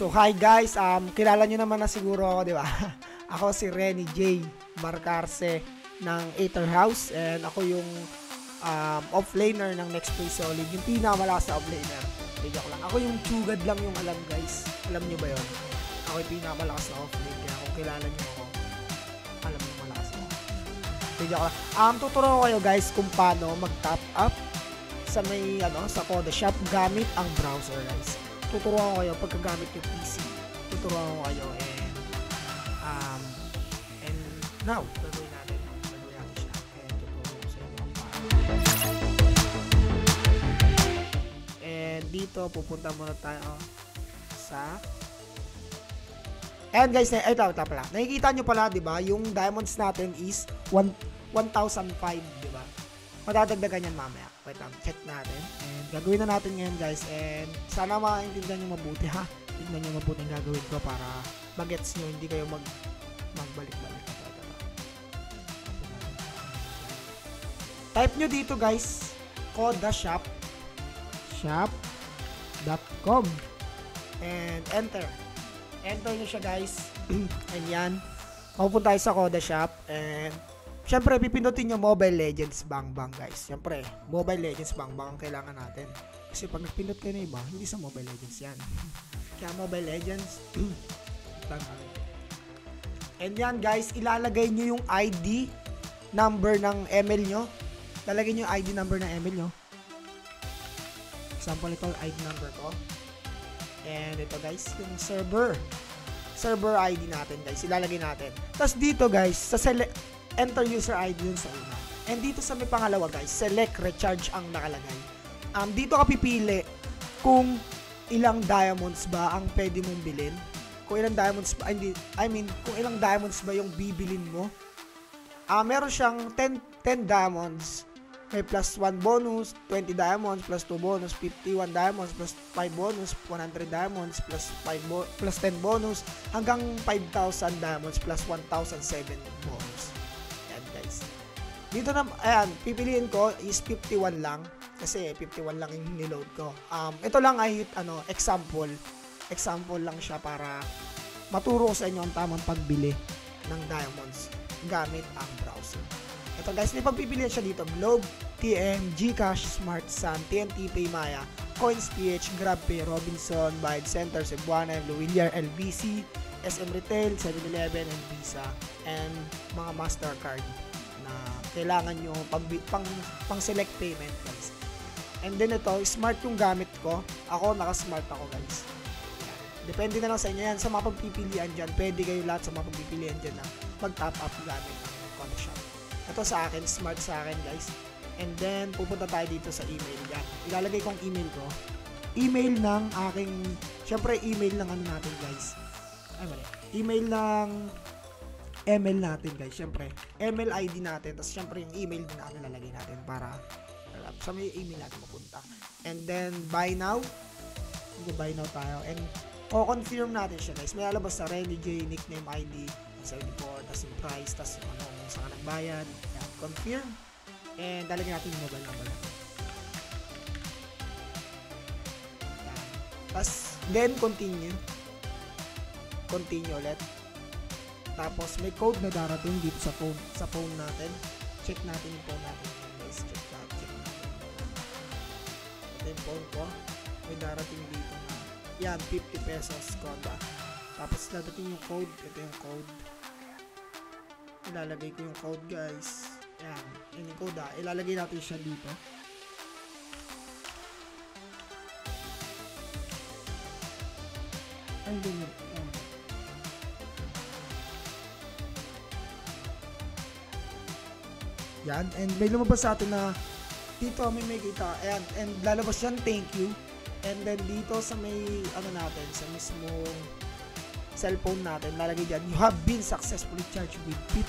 So hi guys, kilala nyo naman na siguro ako, di ba? Ako si Renejay Marcarse ng Aether House, and ako yung offlaner ng Next2Solid, yung pinakamalakas na offlaner. Joke lang. Ako yung tugad lang yung alam, guys. Alam nyo ba yun? Ako yung pinakamalakas na offlaner, kaya kung kilala nyo ako, alam nyo malakas ako. Joke lang. Tuturuan ko kayo guys kung paano mag-top up sa may sa Codashop gamit ang browser, guys. Tuturuan ko kayo pagkagamit yung PC. Tuturuan ko kayo and now gagawin natin siya. And tuturuan ko sa inyo and dito pupunta muna tayo sa and guys, ay tama pala, nakikita nyo pala diba yung diamonds natin is 1,005 diba? Madadagdagan yan mamaya. Wait lang, check natin. And gagawin na natin ngayon guys. And sana makaintindihan nyo mabuti ha. Tignan nyo mabuti ang gagawin ko para magets nyo. Hindi kayo magbalik-balik. Type nyo dito guys. Codashop.com and enter. Enter nyo siya guys. And yan. Mapupunta tayo sa Codashop. And siyempre, pipindutin yung Mobile Legends Bang Bang, guys. Siyempre, Mobile Legends Bang Bang ang kailangan natin. Kasi pag nagpindot kayo na iba, hindi sa Mobile Legends yan. Kaya Mobile Legends, and yan, guys, ilalagay nyo yung ID number ng ML nyo. Lalagay nyo yung ID number ng ML nyo. Example, ito yung ID number ko. And ito, guys, yung server ID natin, guys. Ilalagay natin. Tapos dito, guys, sa select, enter user ID yun sa una. And dito sa may pangalawa guys, select recharge ang nakalagay. Dito ka pipili kung ilang diamonds ba ang pwede mong bilhin. Kung ilang diamonds ba, kung ilang diamonds ba yung bibilin mo. Meron siyang 10 diamonds. May plus 1 bonus, 20 diamonds, plus 2 bonus, 51 diamonds, plus 5 bonus, 100 diamonds, plus 10 bonus, hanggang 5,000 diamonds, plus 1,007 bonus. Dito na, ayan, pipiliin ko is 51 lang. Kasi 51 lang yung niload ko. Ito lang ay example. Example lang siya para maturo sa inyo ang tamang pagbili ng diamonds gamit ang browser. Ito guys, may pagpipilian siya dito. Globe, TM, GCash, Smart Sun, TNT, PayMaya, Coins PH, GrabPay, Robinson, Bayad Center, Cebuana, Luillier, LBC, SM Retail, 7-Eleven, and Visa, and mga Mastercard. Kailangan nyo pang-select payment guys. And then ito, smart yung gamit ko. Ako, naka-smart ako guys. Depende na lang sa inyo yan. Sa mga pagpipilian dyan, pwede kayo lahat sa mga pagpipilian dyan na mag-top up gamit ng connection. Ito sa akin, smart sa akin guys. And then, pupunta tayo dito sa email dyan. Ilalagay kong email ko. Email ng aking, syempre email ng ano natin guys. Ay mali. Email ng ML natin guys, syempre ML ID natin, tapos syempre yung email din natin lalagay natin para sa may email natin mapunta. And then buy now, buy now tayo, and confirm natin siya guys. May alabas sa Renejay, nickname ID 74, tas yung price, tas yung saan ka nagbayad. Ayan, confirm, and lalagay natin yung mobile number natin. Tapos then continue ulit. Tapos may code na darating dito sa phone natin. Check natin yung phone natin guys. Check natin. Ito yung phone ko. May darating dito na yan, 50 pesos Koda. Tapos dadating yung code. Ito yung code. Ilalagay ko yung code guys. Yan, yun yung code. Ilalagay natin siya dito. And then yan, and may lumabas sa atin na dito kami may kita, ayan, and lalabas yan, thank you. And then dito sa may natin, sa mismong cellphone natin, lalagay dyan, you have been successfully charged with 50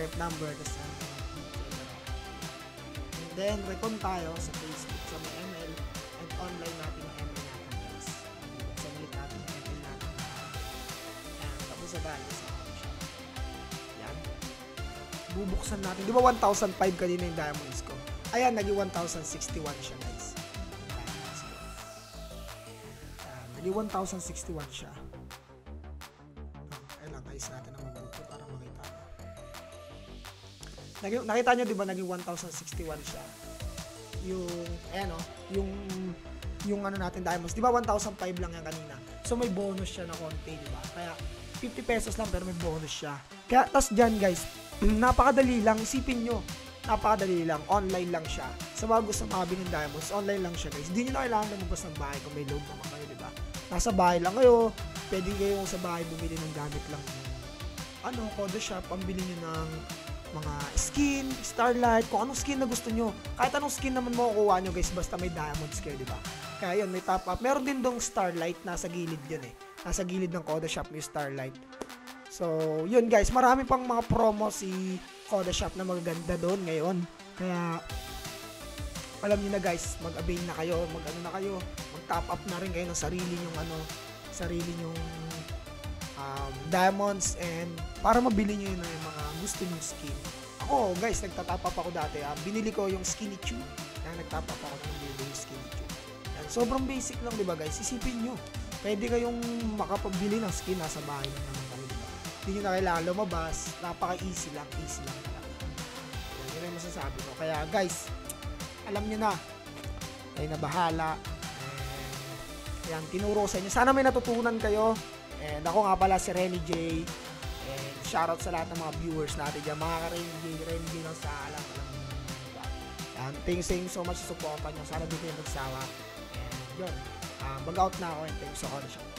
rep number. And then recon tayo sa Facebook, sa may ML, and online natin ang ML natin guys. So ulit natin ang ML natin, and tapos sa tayo bubuksan natin. Di ba 1,005 kanina yung diamonds ko? Ayan, naging 1,061 siya guys. Hindi 1,061 siya. Ayun lang, ayos natin ang mabuti para makita. Nakita nyo, di ba, naging 1,061 siya. Yung, ayan o, yung ano natin, diamonds. Di ba, 1,005 lang yan kanina. So, may bonus siya na konti, di ba? Kaya, 50 pesos lang, pero may bonus siya. Kaya, tas dyan, guys, napakadali lang. Isipin nyo, napakadali lang. Online lang siya. Sa mga gusto makabili ng diamonds, online lang siya, guys. Hindi nyo na kailangan lumabas ng bahay kung may load naman kayo, di ba? Nasa bahay lang kayo. Pwede kayo sa bahay bumili ng gamit lang. Ano, Codashop, pambili nyo ng mga skin, Starlight, kung anong skin na gusto nyo. Kahit anong skin naman makukuha nyo, guys, basta may diamonds kayo, di ba? Kaya yun, may top up. Meron din dong Starlight, nasa gilid yun eh. Nasa gilid ng Codashop may Starlight. So, yun guys, marami pang mga promo si Codashop na magaganda doon ngayon. Kaya, alam niyo na guys, mag-avail na kayo, mag-ano na kayo, mag-top up na rin kayo ng sarili nyong ano, sarili nyong diamonds and para mabili niyo yun yung mga gusto nyong skin. Ako guys, nagtatop up ako dati. Binili ko yung Skinny Chew. Nagtop up ako ng yung Skinny Chew. And sobrang basic lang, di ba guys? Isipin nyo, pwede kayong makapabili ng skin nasa bahay ng hindi nyo na kailangan lumabas, napaka-easy lang, easy lang. Yun yung masasabi ko. Kaya guys, alam nyo na, kayo na bahala. Ayan, tinuro sa inyo. Sana may natutunan kayo. And ako nga pala si Renejay. And shoutout sa lahat ng mga viewers natin dyan. Mga ka-Renejay, Renejay lang sa alam. Ayan, thanks so much sa supportan nyo. Sana di kayo magsawa. And yun, mag-out na ako and thanks so much.